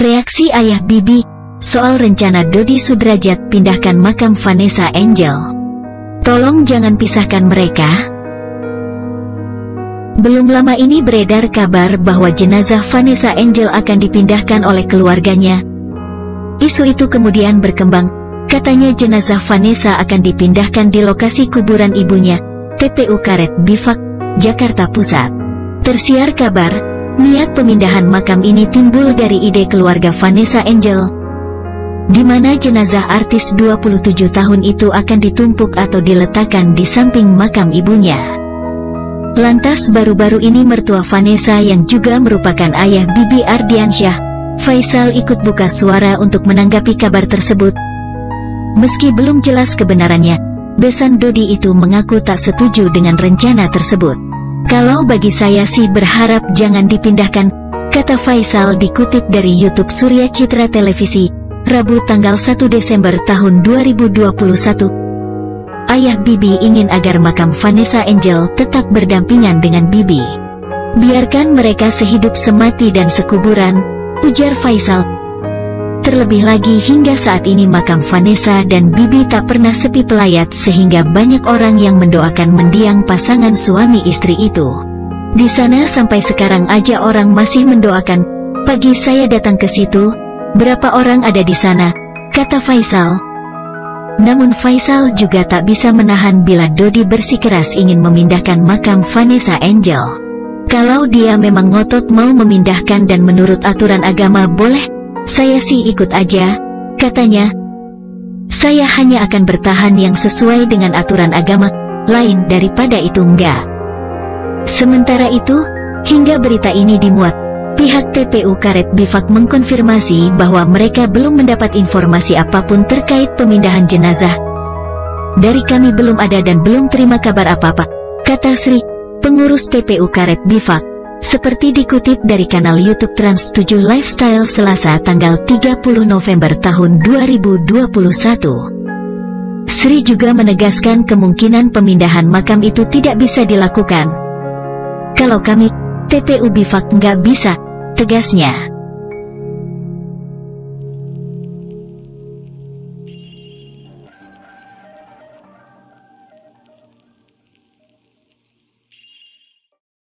Reaksi ayah Bibi soal rencana Doddy Sudrajat pindahkan makam Vanessa Angel. Tolong jangan pisahkan mereka. Belum lama ini beredar kabar bahwa jenazah Vanessa Angel akan dipindahkan oleh keluarganya. Isu itu kemudian berkembang, katanya jenazah Vanessa akan dipindahkan di lokasi kuburan ibunya, TPU Karet Bivak, Jakarta Pusat. Tersiar kabar, niat pemindahan makam ini timbul dari ide keluarga Vanessa Angel, di mana jenazah artis 27 tahun itu akan ditumpuk atau diletakkan di samping makam ibunya. Lantas baru-baru ini mertua Vanessa yang juga merupakan ayah Bibi Ardiansyah, Faisal ikut buka suara untuk menanggapi kabar tersebut. Meski belum jelas kebenarannya, besan Doddy itu mengaku tak setuju dengan rencana tersebut. "Kalau bagi saya sih berharap jangan dipindahkan," kata Faisal dikutip dari YouTube Surya Citra Televisi, Rabu tanggal 1 Desember tahun 2021. Ayah Bibi ingin agar makam Vanessa Angel tetap berdampingan dengan Bibi. "Biarkan mereka sehidup semati dan sekuburan," ujar Faisal. Terlebih lagi hingga saat ini makam Vanessa dan Bibi tak pernah sepi pelayat sehingga banyak orang yang mendoakan mendiang pasangan suami istri itu. "Di sana sampai sekarang aja orang masih mendoakan, pagi saya datang ke situ, berapa orang ada di sana," kata Faisal. Namun Faisal juga tak bisa menahan bila Doddy bersikeras ingin memindahkan makam Vanessa Angel. "Kalau dia memang ngotot mau memindahkan dan menurut aturan agama boleh, saya sih ikut aja," katanya. "Saya hanya akan bertahan yang sesuai dengan aturan agama, lain daripada itu enggak." Sementara itu, hingga berita ini dimuat, pihak TPU Karet Bivak mengkonfirmasi bahwa mereka belum mendapat informasi apapun terkait pemindahan jenazah. "Dari kami belum ada dan belum terima kabar apa-apa," kata Sri, pengurus TPU Karet Bivak, seperti dikutip dari kanal YouTube Trans7 Lifestyle Selasa tanggal 30 November tahun 2021. Sri juga menegaskan kemungkinan pemindahan makam itu tidak bisa dilakukan. "Kalau kami, TPU Bivak nggak bisa," tegasnya.